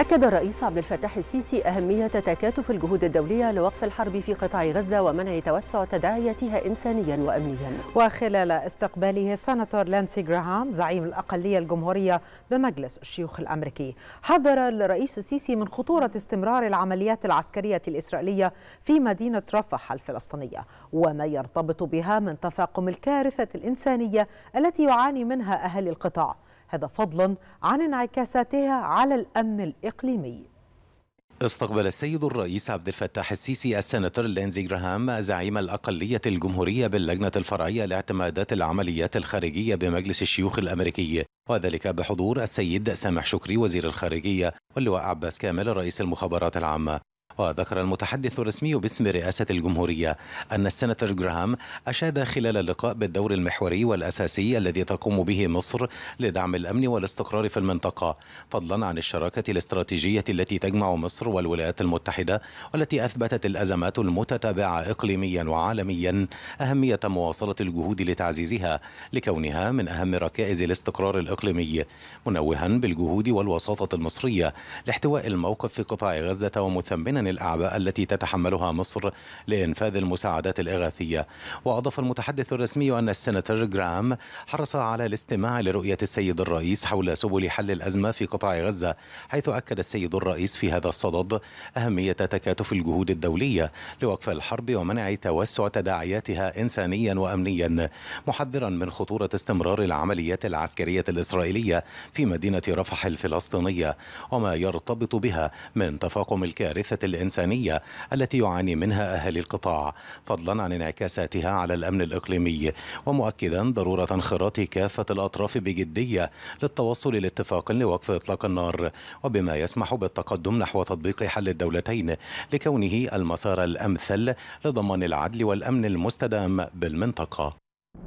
أكد الرئيس عبد الفتاح السيسي أهمية تكاتف الجهود الدولية لوقف الحرب في قطاع غزة ومنع توسع تداعياتها إنسانيا وأمنيا. وخلال استقباله السناتور ليندسي جراهام زعيم الأقلية الجمهورية بمجلس الشيوخ الأمريكي، حذر الرئيس السيسي من خطورة استمرار العمليات العسكرية الإسرائيلية في مدينة رفح الفلسطينية وما يرتبط بها من تفاقم الكارثة الإنسانية التي يعاني منها أهالي القطاع، هذا فضلا عن انعكاساتها على الأمن الإقليمي. استقبل السيد الرئيس عبد الفتاح السيسي السناتور ليندسي جراهام زعيم الأقلية الجمهورية باللجنة الفرعية لاعتمادات العمليات الخارجية بمجلس الشيوخ الأمريكي، وذلك بحضور السيد سامح شكري وزير الخارجية واللواء عباس كامل رئيس المخابرات العامة. وذكر المتحدث الرسمي باسم رئاسة الجمهورية أن السناتور جراهام أشاد خلال اللقاء بالدور المحوري والأساسي الذي تقوم به مصر لدعم الأمن والاستقرار في المنطقة، فضلا عن الشراكة الاستراتيجية التي تجمع مصر والولايات المتحدة والتي أثبتت الأزمات المتتابعة إقليميا وعالميا أهمية مواصلة الجهود لتعزيزها لكونها من أهم ركائز الاستقرار الإقليمي، منوها بالجهود والوساطة المصرية لاحتواء الموقف في قطاع غزة ومثمنا الأعباء التي تتحملها مصر لإنفاذ المساعدات الإغاثية. وأضاف المتحدث الرسمي أن السناتور جراهام حرص على الاستماع لرؤية السيد الرئيس حول سبل حل الأزمة في قطاع غزة، حيث أكد السيد الرئيس في هذا الصدد أهمية تكاتف الجهود الدولية لوقف الحرب ومنع توسع تداعياتها إنسانيا وأمنيا، محذرا من خطورة استمرار العمليات العسكرية الإسرائيلية في مدينة رفح الفلسطينية وما يرتبط بها من تفاقم الكارثة الإنسانية التي يعاني منها أهالي القطاع، فضلا عن انعكاساتها على الأمن الإقليمي، ومؤكدا ضرورة انخراط كافة الأطراف بجدية للتوصل لاتفاق لوقف إطلاق النار وبما يسمح بالتقدم نحو تطبيق حل الدولتين لكونه المسار الأمثل لضمان العدل والأمن المستدام بالمنطقة.